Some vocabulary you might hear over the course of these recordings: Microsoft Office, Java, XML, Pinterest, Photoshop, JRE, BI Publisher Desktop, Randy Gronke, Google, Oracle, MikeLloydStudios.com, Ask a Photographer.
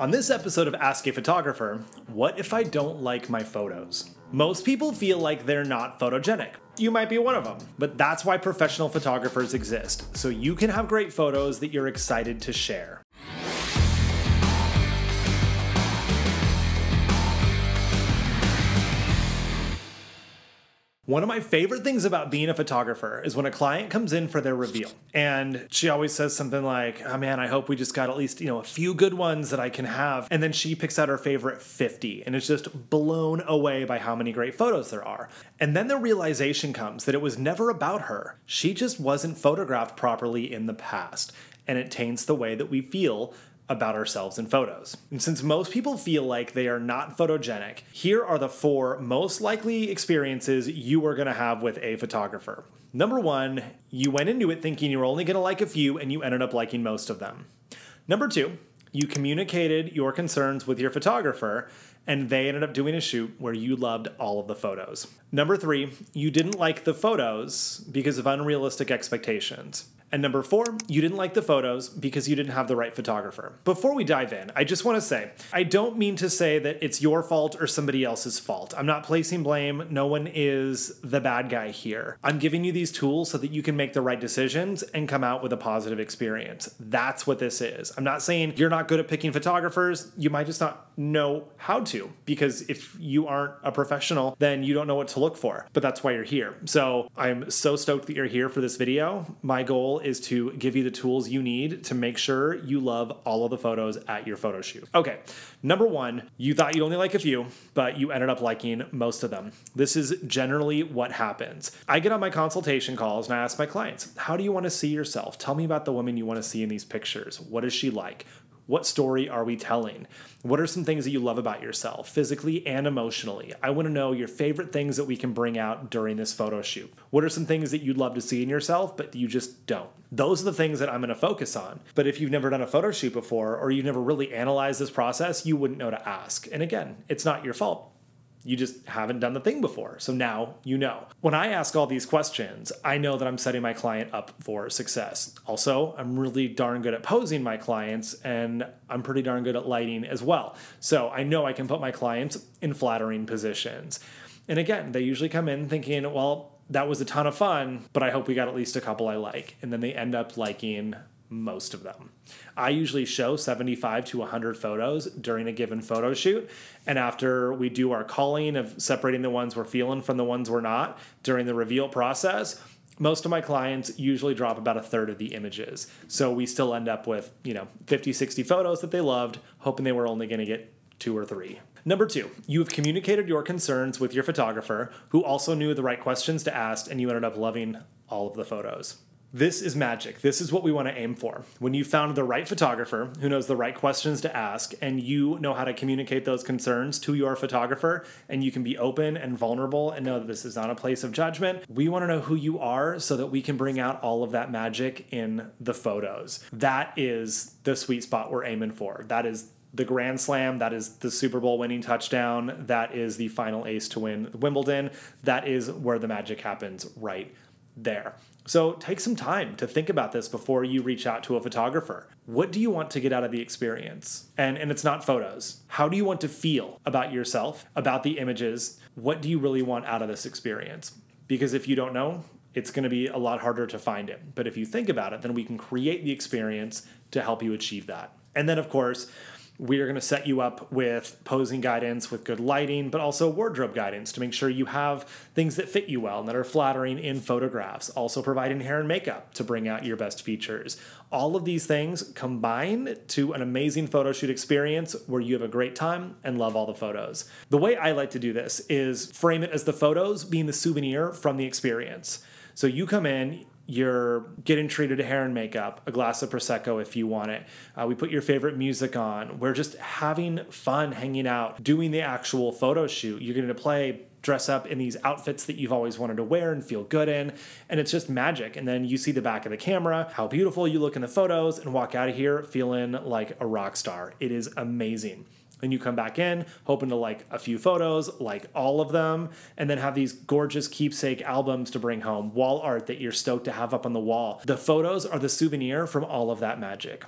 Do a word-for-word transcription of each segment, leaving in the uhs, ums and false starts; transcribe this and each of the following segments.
On this episode of Ask a Photographer, what if I don't like my photos? Most people feel like they're not photogenic. You might be one of them, but that's why professional photographers exist, so you can have great photos that you're excited to share. One of my favorite things about being a photographer is when a client comes in for their reveal and she always says something like, oh man, I hope we just got at least, you know, a few good ones that I can have. And then she picks out her favorite fifty and is just blown away by how many great photos there are. And then the realization comes that it was never about her. She just wasn't photographed properly in the past. And it taints the way that we feel about ourselves in photos. And since most people feel like they are not photogenic, here are the four most likely experiences you are gonna have with a photographer. Number one, you went into it thinking you were only gonna like a few and you ended up liking most of them. Number two, you communicated your concerns with your photographer and they ended up doing a shoot where you loved all of the photos. Number three, you didn't like the photos because of unrealistic expectations. And number four, you didn't like the photos because you didn't have the right photographer. Before we dive in, I just want to say, I don't mean to say that it's your fault or somebody else's fault. I'm not placing blame. No one is the bad guy here. I'm giving you these tools so that you can make the right decisions and come out with a positive experience. That's what this is. I'm not saying you're not good at picking photographers. You might just not know how to, because if you aren't a professional, then you don't know what to look for, but that's why you're here. So I'm so stoked that you're here for this video. My goal is to give you the tools you need to make sure you love all of the photos at your photo shoot. Okay, number one, you thought you'd only like a few, but you ended up liking most of them. This is generally what happens. I get on my consultation calls and I ask my clients, how do you want to see yourself? Tell me about the woman you want to see in these pictures. What is she like? What story are we telling? What are some things that you love about yourself, physically and emotionally? I want to know your favorite things that we can bring out during this photo shoot. What are some things that you'd love to see in yourself, but you just don't? Those are the things that I'm going to focus on. But if you've never done a photo shoot before, or you've never really analyzed this process, you wouldn't know to ask. And again, it's not your fault. You just haven't done the thing before. So now you know. When I ask all these questions, I know that I'm setting my client up for success. Also, I'm really darn good at posing my clients and I'm pretty darn good at lighting as well. So I know I can put my clients in flattering positions. And again, they usually come in thinking, well, that was a ton of fun, but I hope we got at least a couple I like. And then they end up liking most of them. I usually show seventy-five to one hundred photos during a given photo shoot. And after we do our culling of separating the ones we're feeling from the ones we're not during the reveal process, most of my clients usually drop about a third of the images. So we still end up with, you know, fifty, sixty photos that they loved, hoping they were only going to get two or three. Number two, you've communicated your concerns with your photographer, who also knew the right questions to ask, and you ended up loving all of the photos. This is magic. This is what we want to aim for. When you found the right photographer who knows the right questions to ask and you know how to communicate those concerns to your photographer and you can be open and vulnerable and know that this is not a place of judgment, we want to know who you are so that we can bring out all of that magic in the photos. That is the sweet spot we're aiming for. That is the grand slam, that is the Super Bowl winning touchdown, that is the final ace to win Wimbledon. That is where the magic happens right there. So take some time to think about this before you reach out to a photographer. What do you want to get out of the experience? And, and it's not photos. How do you want to feel about yourself, about the images? What do you really want out of this experience? Because if you don't know, it's going to be a lot harder to find it. But if you think about it, then we can create the experience to help you achieve that. And then of course, we are going to set you up with posing guidance, with good lighting, but also wardrobe guidance to make sure you have things that fit you well and that are flattering in photographs. Also providing hair and makeup to bring out your best features. All of these things combine to an amazing photo shoot experience where you have a great time and love all the photos. The way I like to do this is frame it as the photos being the souvenir from the experience. So you come in, you're getting treated to hair and makeup, a glass of Prosecco if you want it. Uh, we put your favorite music on. We're just having fun, hanging out, doing the actual photo shoot. You're going to play, dress up in these outfits that you've always wanted to wear and feel good in. And it's just magic. And then you see the back of the camera, how beautiful you look in the photos, and walk out of here feeling like a rock star. It is amazing. And you come back in hoping to like a few photos, like all of them, and then have these gorgeous keepsake albums to bring home, wall art that you're stoked to have up on the wall. The photos are the souvenir from all of that magic.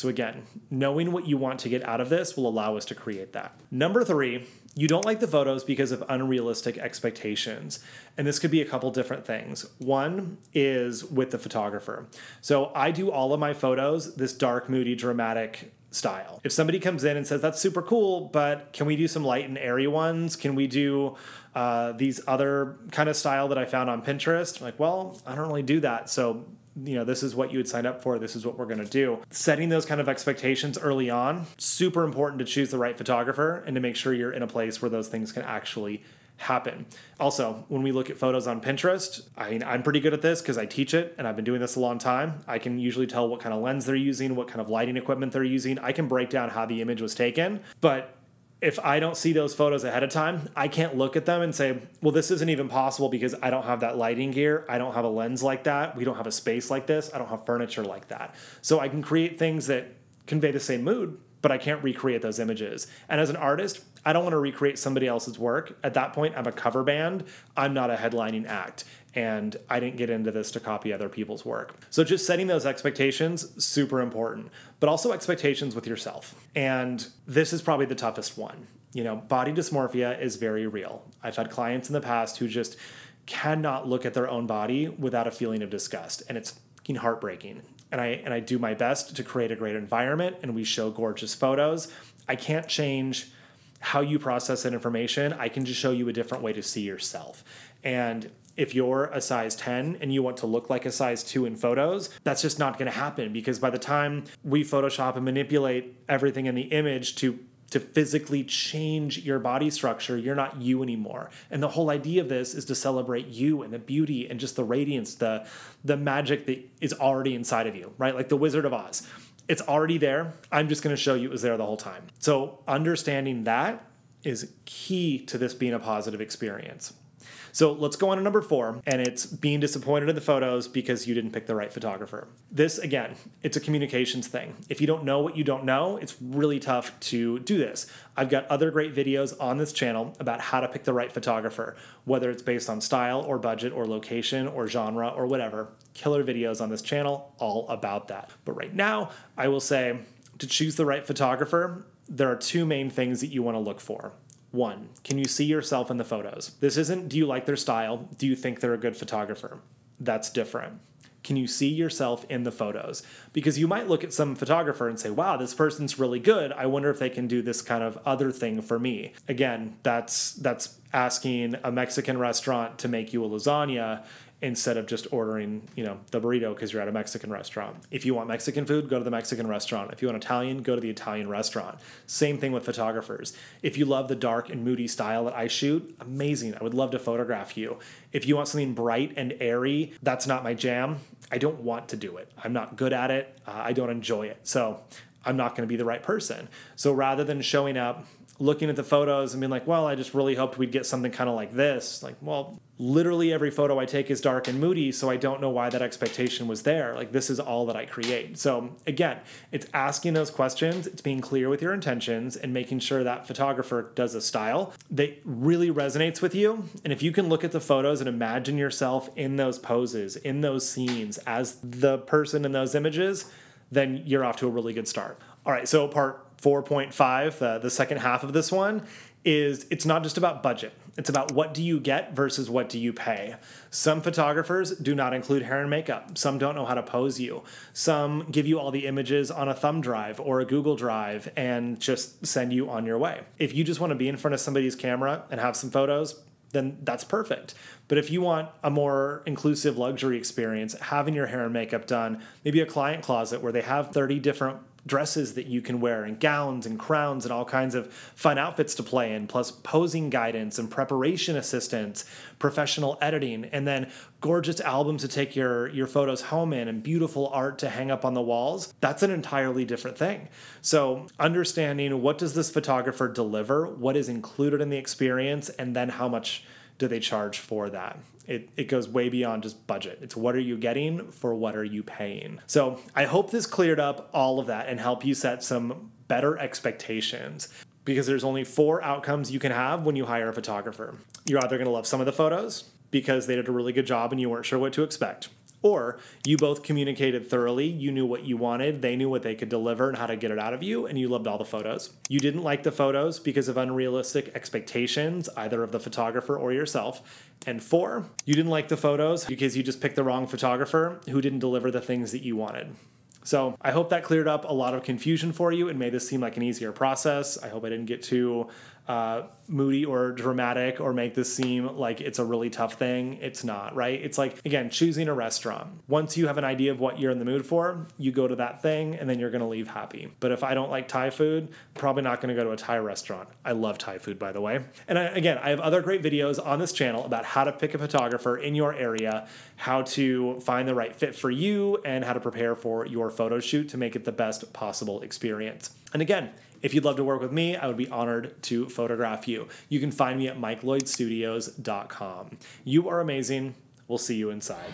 So again, knowing what you want to get out of this will allow us to create that. Number three, you don't like the photos because of unrealistic expectations. And this could be a couple different things. One is with the photographer. So I do all of my photos this dark, moody, dramatic style. If somebody comes in and says, that's super cool, but can we do some light and airy ones? Can we do uh, these other kind of style that I found on Pinterest? I'm like, well, I don't really do that. So, you know, this is what you would sign up for. This is what we're going to do. Setting those kind of expectations early on, super important to choose the right photographer and to make sure you're in a place where those things can actually happen. Also, when we look at photos on Pinterest, I mean, I'm pretty good at this because I teach it and I've been doing this a long time. I can usually tell what kind of lens they're using, what kind of lighting equipment they're using. I can break down how the image was taken, but if I don't see those photos ahead of time, I can't look at them and say, well, this isn't even possible because I don't have that lighting gear. I don't have a lens like that. We don't have a space like this. I don't have furniture like that. So I can create things that convey the same mood, but I can't recreate those images. And as an artist, I don't want to recreate somebody else's work. At that point, I'm a cover band. I'm not a headlining act. And I didn't get into this to copy other people's work. So just setting those expectations, super important, but also expectations with yourself. And this is probably the toughest one. You know, body dysmorphia is very real. I've had clients in the past who just cannot look at their own body without a feeling of disgust. And it's fucking heartbreaking. And I, and I do my best to create a great environment and we show gorgeous photos. I can't change how you process that information. I can just show you a different way to see yourself. And if you're a size ten and you want to look like a size two in photos, that's just not going to happen because by the time we Photoshop and manipulate everything in the image to to physically change your body structure, you're not you anymore. And the whole idea of this is to celebrate you and the beauty and just the radiance, the the magic that is already inside of you, right? Like the Wizard of Oz. It's already there. I'm just going to show you it was there the whole time. So understanding that is key to this being a positive experience. So let's go on to number four, and it's being disappointed in the photos because you didn't pick the right photographer. This, again, it's a communications thing. If you don't know what you don't know, it's really tough to do this. I've got other great videos on this channel about how to pick the right photographer, whether it's based on style or budget or location or genre or whatever. Killer videos on this channel all about that. But right now, I will say to choose the right photographer, there are two main things that you want to look for. One, can you see yourself in the photos? This isn't, do you like their style? Do you think they're a good photographer? That's different. Can you see yourself in the photos? Because you might look at some photographer and say, wow, this person's really good. I wonder if they can do this kind of other thing for me. Again, that's, that's asking a Mexican restaurant to make you a lasagna instead of just ordering, you know, the burrito because you're at a Mexican restaurant. If you want Mexican food, go to the Mexican restaurant. If you want Italian, go to the Italian restaurant. Same thing with photographers. If you love the dark and moody style that I shoot, amazing. I would love to photograph you. If you want something bright and airy, that's not my jam. I don't want to do it. I'm not good at it. Uh, I don't enjoy it. So I'm not going to be the right person. So rather than showing up, looking at the photos and being like, well, I just really hoped we'd get something kind of like this. Like, well, literally every photo I take is dark and moody, so I don't know why that expectation was there. Like, this is all that I create. So again, it's asking those questions, it's being clear with your intentions and making sure that photographer does a style that really resonates with you. And if you can look at the photos and imagine yourself in those poses, in those scenes, as the person in those images, then you're off to a really good start. All right, so part four point five, uh, the second half of this one, is it's not just about budget. It's about what do you get versus what do you pay. Some photographers do not include hair and makeup. Some don't know how to pose you. Some give you all the images on a thumb drive or a Google Drive and just send you on your way. If you just want to be in front of somebody's camera and have some photos, then that's perfect. But if you want a more inclusive luxury experience, having your hair and makeup done, maybe a client closet where they have thirty different dresses that you can wear and gowns and crowns and all kinds of fun outfits to play in, plus posing guidance and preparation assistance, professional editing, and then gorgeous albums to take your, your photos home in and beautiful art to hang up on the walls. That's an entirely different thing. So understanding what does this photographer deliver, what is included in the experience, and then how much do they charge for that? It, it goes way beyond just budget. It's what are you getting for what are you paying? So I hope this cleared up all of that and helped you set some better expectations because there's only four outcomes you can have when you hire a photographer. You're either going to love some of the photos because they did a really good job and you weren't sure what to expect, Or you both communicated thoroughly, you knew what you wanted, they knew what they could deliver and how to get it out of you, and you loved all the photos. You didn't like the photos because of unrealistic expectations, either of the photographer or yourself. And four, you didn't like the photos because you just picked the wrong photographer who didn't deliver the things that you wanted. So I hope that cleared up a lot of confusion for you and made this seem like an easier process. I hope I didn't get too uh, moody or dramatic or make this seem like it's a really tough thing. It's not, right? It's like, again, choosing a restaurant. Once you have an idea of what you're in the mood for, you go to that thing and then you're going to leave happy. But if I don't like Thai food, probably not going to go to a Thai restaurant. I love Thai food, by the way. And I, again, I have other great videos on this channel about how to pick a photographer in your area, how to find the right fit for you, and how to prepare for your photo shoot to make it the best possible experience. And again, if you'd love to work with me, I would be honored to photograph you. You can find me at Mike Lloyd Studios dot com. You are amazing. We'll see you inside.